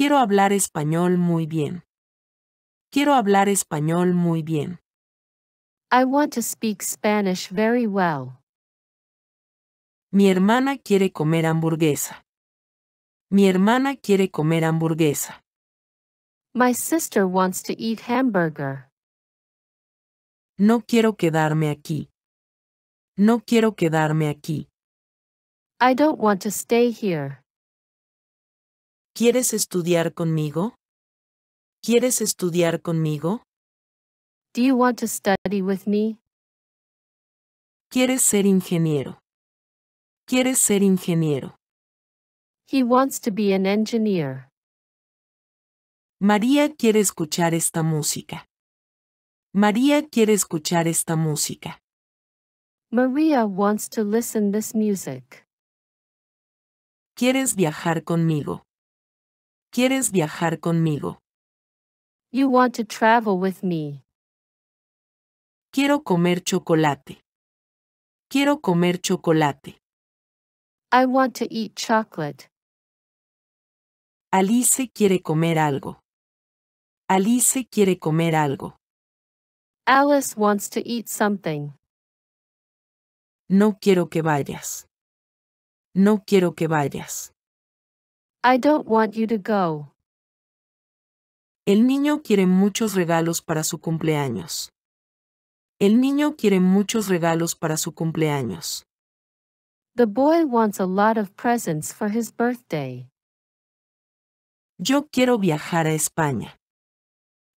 Quiero hablar español muy bien. Quiero hablar español muy bien. I want to speak Spanish very well. Mi hermana quiere comer hamburguesa. Mi hermana quiere comer hamburguesa. My sister wants to eat hamburger. No quiero quedarme aquí. No quiero quedarme aquí. I don't want to stay here. ¿Quieres estudiar conmigo? ¿Quieres estudiar conmigo? Do you want to study with me? ¿Quieres ser ingeniero? ¿Quieres ser ingeniero? He wants to be an engineer. María quiere escuchar esta música. María quiere escuchar esta música. Maria wants to listen this music. ¿Quieres viajar conmigo? ¿Quieres viajar conmigo? You want to travel with me. Quiero comer chocolate. Quiero comer chocolate. I want to eat chocolate. Alice quiere comer algo. Alice quiere comer algo. Alice wants to eat something. No quiero que vayas. No quiero que vayas. I don't want you to go. El niño quiere muchos regalos para su cumpleaños. El niño quiere muchos regalos para su cumpleaños. The boy wants a lot of presents for his birthday. Yo quiero viajar a España.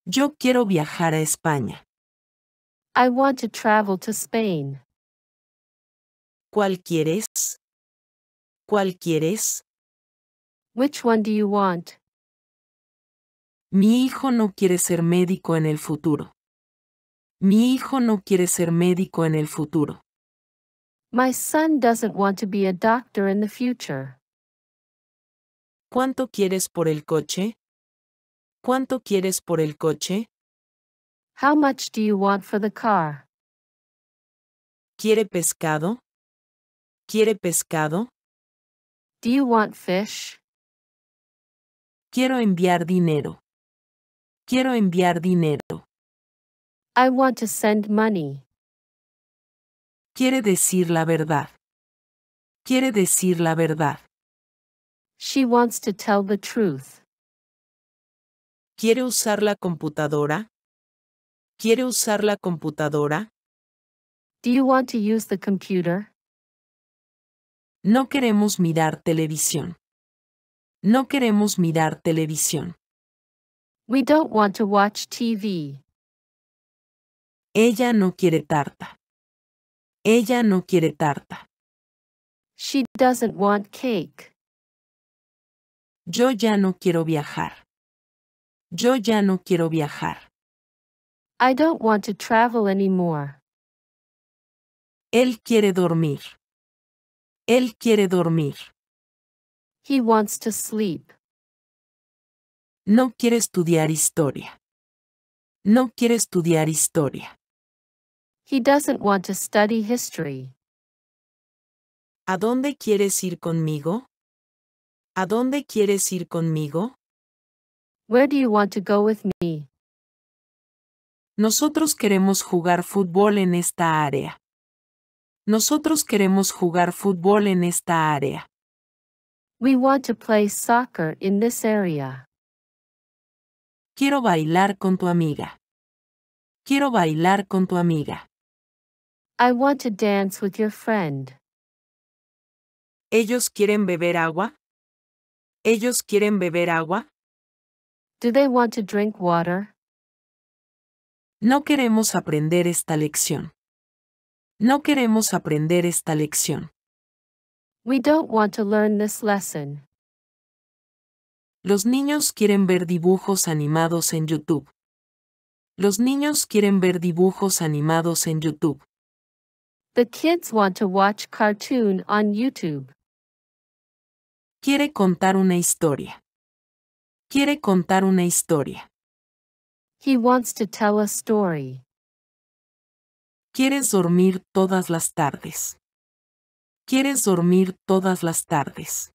Yo quiero viajar a España. I want to travel to Spain. ¿Cuál quieres? ¿Cuál quieres? Which one do you want? Mi hijo no quiere ser médico en el futuro. Mi hijo no quiere ser médico en el futuro. My son doesn't want to be a doctor in the future. ¿Cuánto quieres por el coche? ¿Cuánto quieres por el coche? How much do you want for the car? ¿Quiere pescado? ¿Quiere pescado? Do you want fish? Quiero enviar dinero. Quiero enviar dinero. I want to send money. Quiere decir la verdad. Quiere decir la verdad. She wants to tell the truth. ¿Quiere usar la computadora? ¿Quiere usar la computadora? Do you want to use the computer? No queremos mirar televisión. No queremos mirar televisión. We don't want to watch TV. Ella no quiere tarta. Ella no quiere tarta. She doesn't want cake. Yo ya no quiero viajar. Yo ya no quiero viajar. I don't want to travel anymore. Él quiere dormir. Él quiere dormir. He wants to sleep. No quiere estudiar historia. No quiere estudiar historia. He doesn't want to study history. ¿A dónde quieres ir conmigo? ¿A dónde quieres ir conmigo? Where do you want to go with me? Nosotros queremos jugar fútbol en esta área. Nosotros queremos jugar fútbol en esta área. We want to play soccer in this area. Quiero bailar con tu amiga. Quiero bailar con tu amiga. I want to dance with your friend. ¿Ellos quieren beber agua? ¿Ellos quieren beber agua? Do they want to drink water? No queremos aprender esta lección. No queremos aprender esta lección. We don't want to learn this lesson. Los niños quieren ver dibujos animados en YouTube. Los niños quieren ver dibujos animados en YouTube. The kids want to watch cartoon on YouTube. Quiere contar una historia. Quiere contar una historia. He wants to tell a story. ¿Quieres dormir todas las tardes? ¿Quieres dormir todas las tardes?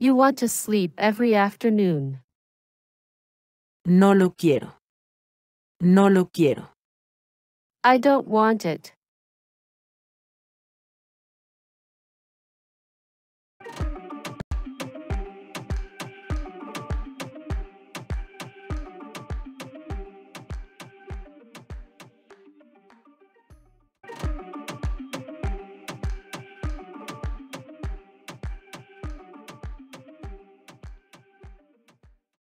You want to sleep every afternoon. No lo quiero. No lo quiero. I don't want it.